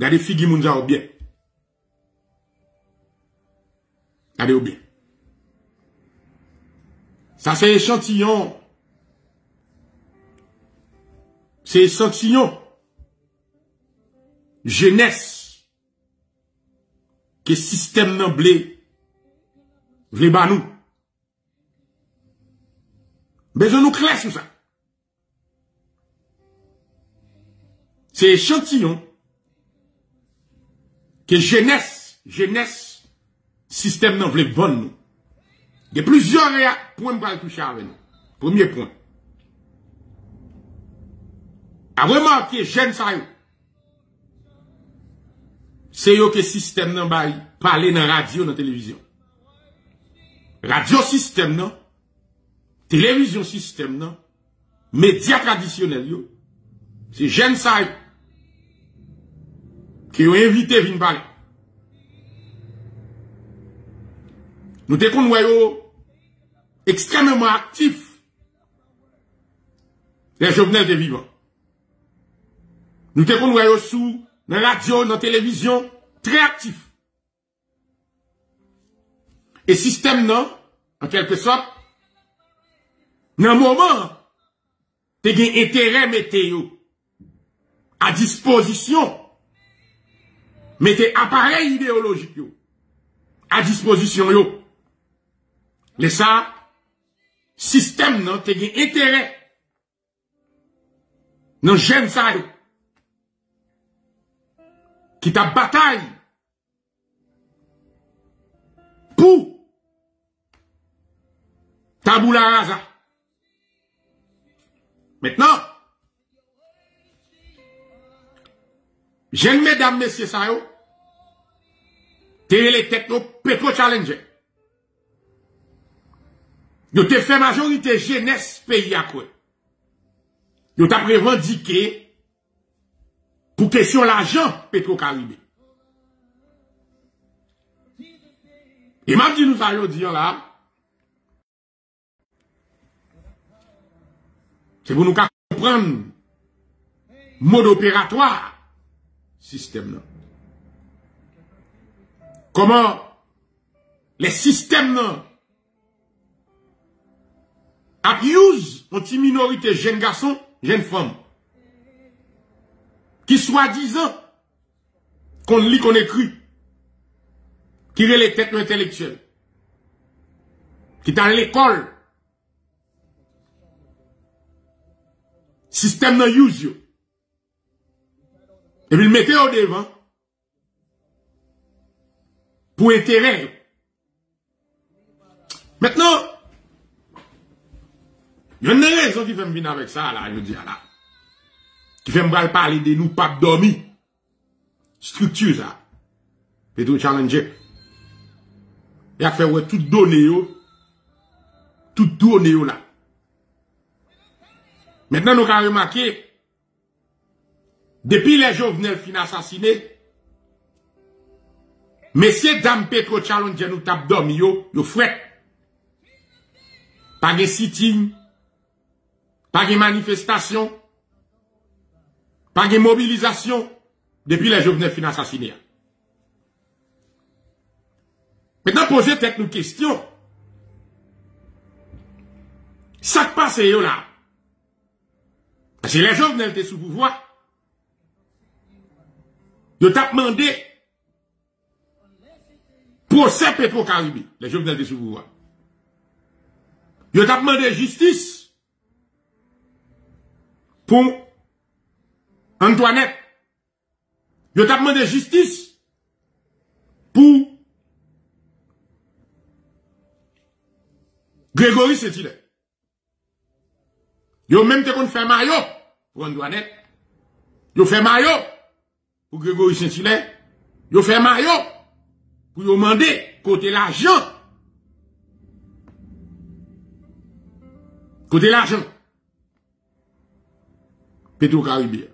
Regardez figi moun sa ou bien. Regardez ou bien. Ça c'est échantillon. C'est échantillon. Jeunesse. Que système nan blé. Vle ba nous. Besoin nous clair sur ça. C'est échantillon. Que jeunesse, système n'en vle bon nous. Il y a plusieurs points pour toucher avec nous. Premier point. A remarqué, jeune ça yo. C'est yo que système n'en bail, parler dans radio, dans télévision. Radio système non, télévision système non, médias traditionnels yo. C'est jeune ça yo. Qui ont invité vin parler. Nous te connaissons extrêmement actifs. Les Jovenel de vivants. Nous te connaissons sous la radio, la télévision, très actifs. Et système non, en quelque sorte, dans le moment, te gen intérêt météo à disposition. Mettez appareil idéologique yo, à disposition yo. Les ça, système non, te gen intérêt. Non, j'aime ça yo. Qui ta bataille. Pour. Taboula rasa. Maintenant. Jeunes mesdames, messieurs, ça yo. T'es les techno PetroChallenger. Yo te fait majorité jeunesse pays à quoi. Yo t'a revendiqué pour question l'argent PetroCaribe. Et m'a dit nous ça yo dire là. C'est pour nous comprendre mode opératoire système là. Comment les systèmes non abusent une petite minorité jeunes garçons, jeunes femmes qui soi-disant qu'on lit, qu'on écrit, qui relèvent les têtes intellectuelles, qui dans l'école, système non use yo. Et puis le mettez au devant. Pour intérêt. Maintenant, il y a une raison qui fait me venir avec ça, là, je dis, là. Qui fait me parler de nous, pas dormir. Structure, ça. PetroChallenger. Il a fait, ouais, tout donné, yo. Tout donné, yo, là. Maintenant, nous avons remarqué, depuis les Jovenel fin assassinés, messieurs, dames, PetroChallenger nous tape dormi yo, yo fouet. Pas de sitting, pas de manifestation, pas de mobilisation, depuis les Jovenel fin assassinés. Maintenant, posez peut-être une question. Ça qui passe yo là. Parce que les Jovenel étaient sous pouvoir. Je t'ai demandé procès PetroCaribe, les Jovenel de sous-pouvoir. Je t'ai demandé justice pour Antoinette. Je t'ai demandé justice pour Grégory Cetilet. Je même te qu'on fait maillot pour Antoinette. Je fais maillot pour Grégory Sintilet, yo fait maillot, pour yo demander côté l'argent. Côté l'argent. PetroCaribe.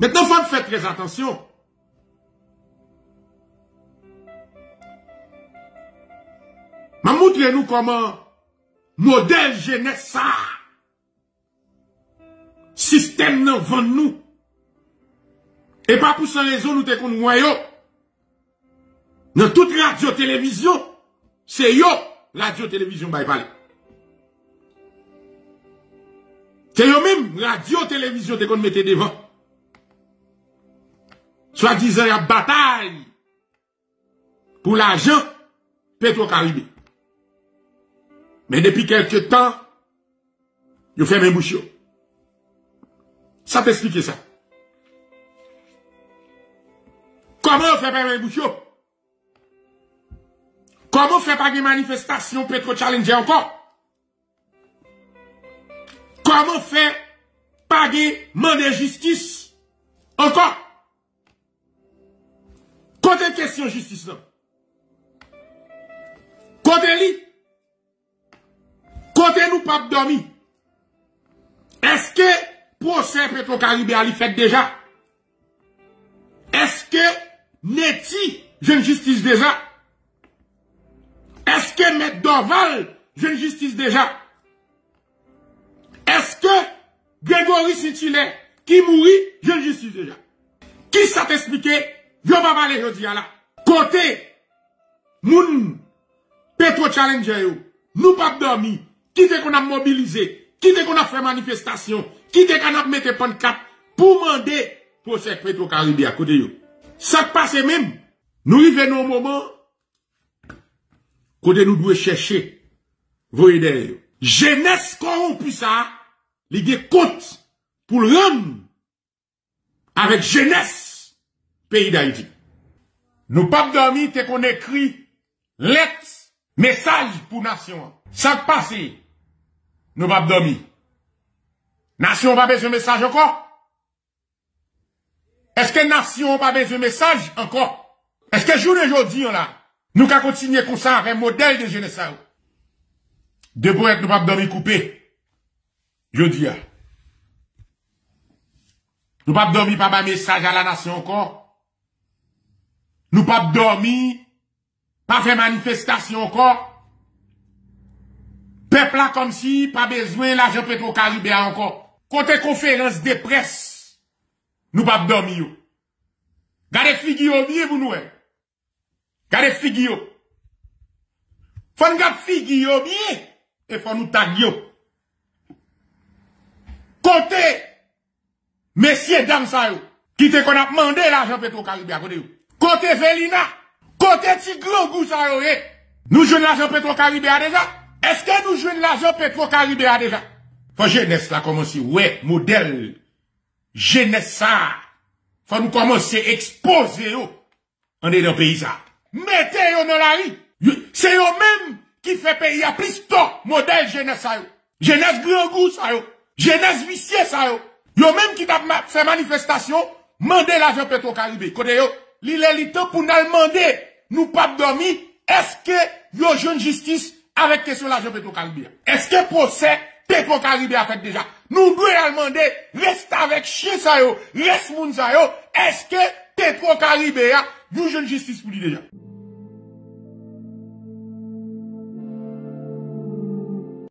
Maintenant, faut faire très attention. Ma montre nous comment modèle jeunesse ça. système nan vend nous. Et pas pour sans raison nous te kon noyo. Dans toute radio télévision, c'est yo radio télévision bay parler. C'est yo même radio télévision te kon mette devant. Soit disant la bataille pour l'argent PetroCaribe. Mais depuis quelque temps, yo fait mes bouches. Ça t'explique ça. Comment on fait pas mes bouches? Comment on fait pas des manifestations PetroChallenger encore? Comment on fait pas des mandats de justice encore? Côté question justice là. Côté lit. Côté nous pas dormir. Est-ce que procès PetroCaribe a fait déjà? Est-ce que Neti jeune justice déjà? Est-ce que Mette Dorval jeune justice déjà? Est-ce que Grégory Sintilet qui mourit jeune justice déjà? Qui ça t'explique? Je vais parler aujourd'hui là. Côté moun PetroChallenger nous pas dormi. Qui est qu'on a mobilisé? Qui est qu'on a fait manifestation? Qui est qu'on a mis pancarte pour demander pour ce PetroCaribe à côté yo? Ça passe même. Nous arrivons au moment côté nous devons chercher voyez derrière. Jeunesse corrompue ça, il y a compte pour le rendre avec jeunesse pays d'Haïti. Nous pas dormi t'es qu'on écrit lettre message pour nation. Ça passe. Nous pas dormir. Nation pas besoin de message encore. Est-ce que nation pas besoin de message encore? Est-ce que jour d'aujourd'hui là, nous allons continuer comme ça avec modèle de jeunesse? De boîte nous pas dormir coupé. Je dis. Nous pas dormir pas message à la nation encore. Nous pas dormir pas faire manifestation encore. Peuple là comme si pas besoin l'argent PetroCaribe encore. Côté conférence de presse, nous pas dormir. Gardez figure bien pour nous. Gardez figure. Faut nous garder figure bien et faut nous taguer. Côté messieurs dames ça yo, qui te qu'on a demandé l'argent PetroCaribe à côté yo. Côté Vélina, côté petit gros goût ça yo. Nous jouons l'argent PetroCaribe déjà. Est-ce que nous jouons l'argent PetroCaribe a déjà? Faut jeunesse là commencer. Ouais, modèle. Jeunesse ça. Faut nous commencer exposer yo. On est dans le pays ça. Mettez yo dans la rue. C'est yo même qui fait pays à plus tôt. Modèle jeunesse ça yo. Jeunesse grand goût ça yo. Jeunesse vicieux ça yo. Yo même qui t'a fait manifestation. Mandez l'argent PetroCaribe. Côté yo. L'île est le temps pour nous demander. Nous pas dormir. Est-ce que yo jeune justice avec question l'argent PetroCaribe? Est-ce que procès PetroCaribe a fait déjà? Nous devons demander, reste avec chien ça yo, reste moun ça yo, est-ce que PetroCaribe a une jeune justice pour lui déjà?